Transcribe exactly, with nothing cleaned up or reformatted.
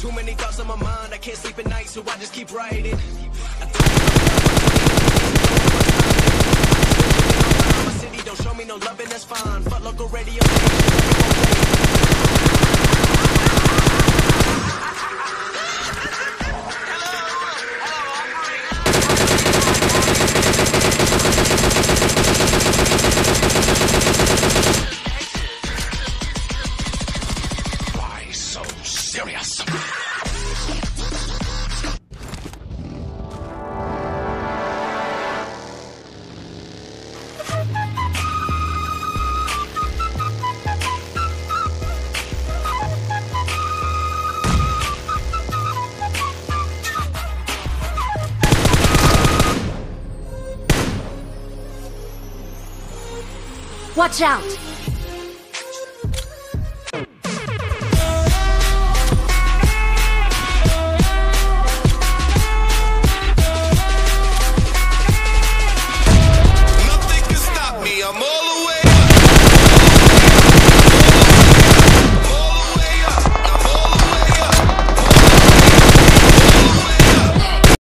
Too many thoughts on my mind, I can't sleep at night, so I just keep writing. I don't my city don't show me no loving, that's fine. Fuck local radio. Serious. Watch out!